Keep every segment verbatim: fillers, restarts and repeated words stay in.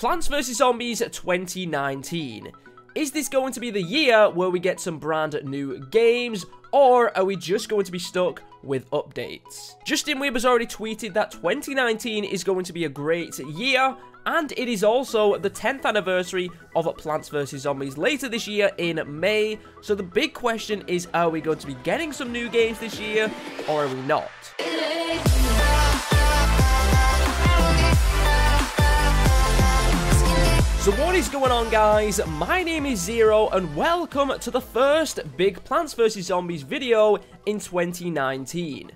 Plants versus. Zombies twenty nineteen. Is this going to be the year where we get some brand new games, or are we just going to be stuck with updates? Justin Wiebe has already tweeted that twenty nineteen is going to be a great year, and it is also the tenth anniversary of Plants versus. Zombies later this year in May. So the big question is, are we going to be getting some new games this year, or are we not? So what is going on, guys? My name is Zero and welcome to the first big Plants versus. Zombies video in twenty nineteen.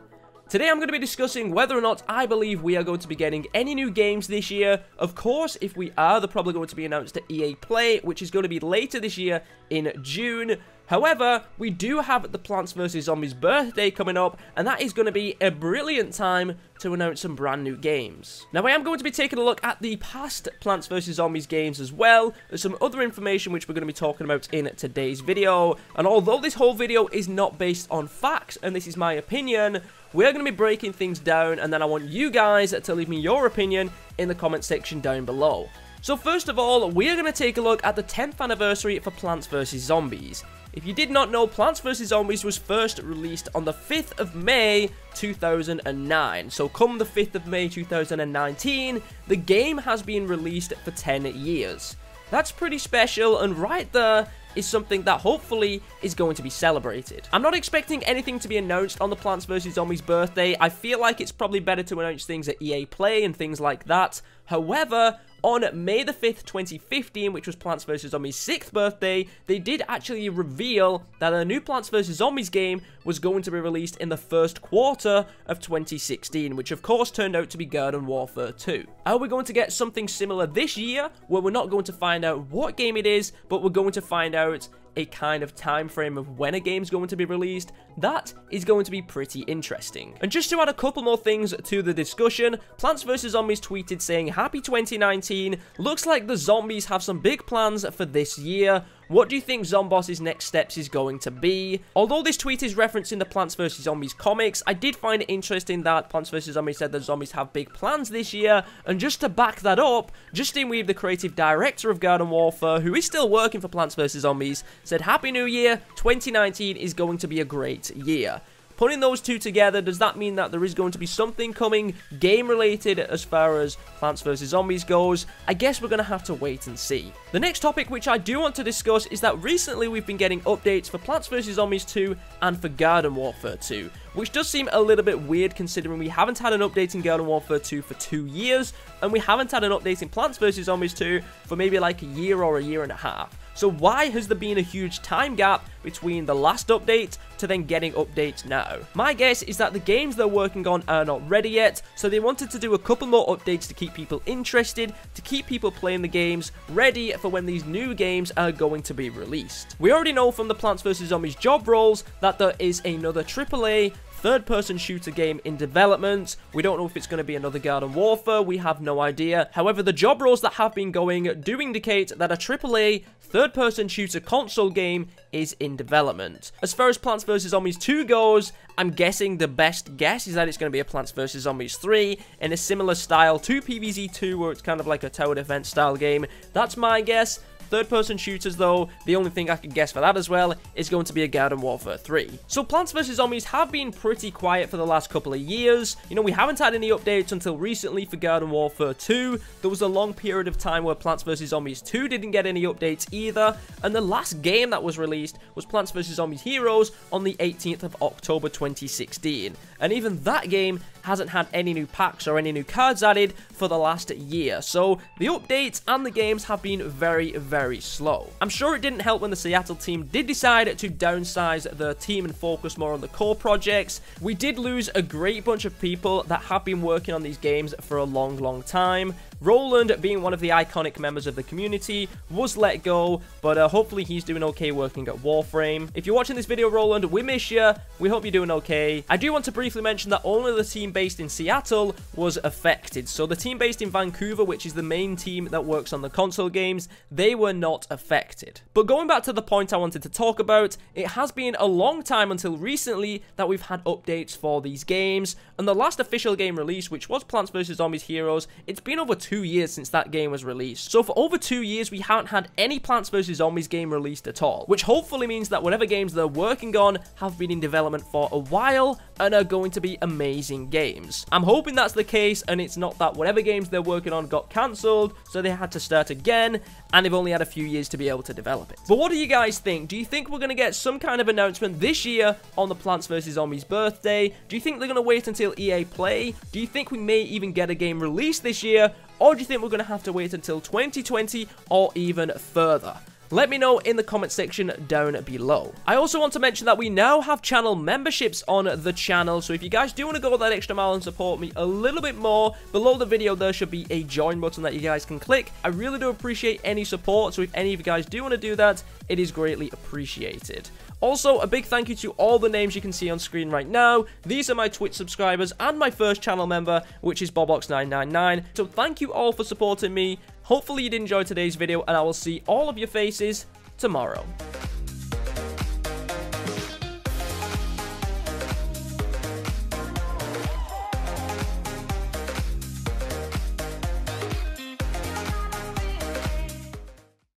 Today I'm going to be discussing whether or not I believe we are going to be getting any new games this year. Of course, if we are, they're probably going to be announced at E A Play, which is going to be later this year in June. However, we do have the Plants versus. Zombies birthday coming up, and that is going to be a brilliant time to announce some brand new games. Now, I am going to be taking a look at the past Plants versus. Zombies games as well. There's some other information which we're going to be talking about in today's video, and although this whole video is not based on facts, and this is my opinion, we're going to be breaking things down, and then I want you guys to leave me your opinion in the comment section down below. So first of all, we're going to take a look at the tenth anniversary for Plants versus. Zombies. If you did not know, Plants versus. Zombies was first released on the fifth of May two thousand nine. So come the fifth of May two thousand nineteen, the game has been released for ten years. That's pretty special, and right there is something that hopefully is going to be celebrated. I'm not expecting anything to be announced on the Plants versus. Zombies birthday. I feel like it's probably better to announce things at E A Play and things like that. However, on May the fifth, twenty fifteen, which was Plants versus. Zombies' sixth birthday, they did actually reveal that a new Plants versus. Zombies game was going to be released in the first quarter of twenty sixteen, which of course turned out to be Garden Warfare two. Are we going to get something similar this year, where we're not going to find out what game it is, but we're going to find out a kind of time frame of when a game's going to be released? That is going to be pretty interesting. And just to add a couple more things to the discussion, Plants versus. Zombies tweeted saying, "Happy twenty nineteen, looks like the zombies have some big plans for this year. What do you think Zomboss's next steps is going to be?" Although this tweet is referencing the Plants versus. Zombies comics, I did find it interesting that Plants versus. Zombies said that zombies have big plans this year, and just to back that up, Justin Wiebe, the creative director of Garden Warfare, who is still working for Plants versus. Zombies, said, "Happy New Year, twenty nineteen is going to be a great year." Putting those two together, does that mean that there is going to be something coming game-related as far as Plants versus. Zombies goes? I guess we're going to have to wait and see. The next topic which I do want to discuss is that recently we've been getting updates for Plants versus. Zombies two and for Garden Warfare two, which does seem a little bit weird considering we haven't had an update in Garden Warfare two for two years, and we haven't had an update in Plants versus. Zombies two for maybe like a year or a year and a half. So why has there been a huge time gap between the last update to then getting updates now? My guess is that the games they're working on are not ready yet, so they wanted to do a couple more updates to keep people interested, to keep people playing the games, ready for when these new games are going to be released. We already know from the Plants versus. Zombies job roles that there is another triple A third-person shooter game in development. We don't know if it's going to be another Garden Warfare. We have no idea. However, the job roles that have been going do indicate that a triple A third-person shooter console game is in development. As far as Plants versus. Zombies two goes, I'm guessing the best guess is that it's going to be a Plants versus. Zombies three in a similar style to P V Z two, where it's kind of like a tower defense style game. That's my guess. Third-person shooters, though, the only thing I could guess for that as well is going to be a Garden Warfare three. So Plants versus. Zombies have been pretty quiet for the last couple of years. You know, we haven't had any updates until recently for Garden Warfare two. There was a long period of time where Plants versus. Zombies two didn't get any updates either, and the last game that was released was Plants versus. Zombies Heroes on the eighteenth of October twenty sixteen, and even that game hasn't had any new packs or any new cards added for the last year. So the updates and the games have been very, very slow. I'm sure it didn't help when the Seattle team did decide to downsize their team and focus more on the core projects. We did lose a great bunch of people that have been working on these games for a long, long time. Roland, being one of the iconic members of the community, was let go, but uh, hopefully he's doing okay working at Warframe. If you're watching this video, Roland, we miss you. We hope you're doing okay. I do want to briefly mention that only the team based in Seattle was affected. So the team based in Vancouver, which is the main team that works on the console games, they were not affected. But going back to the point I wanted to talk about, it has been a long time until recently that we've had updates for these games, and the last official game release, which was Plants versus. Zombies Heroes, it's been over two two years since that game was released. So for over two years, we haven't had any Plants versus. Zombies game released at all, which hopefully means that whatever games they're working on have been in development for a while and are going to be amazing games. I'm hoping that's the case and it's not that whatever games they're working on got cancelled, so they had to start again, and they've only had a few years to be able to develop it. But what do you guys think? Do you think we're going to get some kind of announcement this year on the Plants versus. Zombies birthday? Do you think they're going to wait until E A Play? Do you think we may even get a game released this year? Or do you think we're going to have to wait until twenty twenty or even further? Let me know in the comment section down below. I also want to mention that we now have channel memberships on the channel, so if you guys do want to go that extra mile and support me a little bit more, below the video there should be a join button that you guys can click. I really do appreciate any support, so if any of you guys do want to do that, it is greatly appreciated. Also, a big thank you to all the names you can see on screen right now. These are my Twitch subscribers and my first channel member, which is Bobox nine nine nine. So thank you all for supporting me. Hopefully you did enjoy today's video, and I will see all of your faces tomorrow.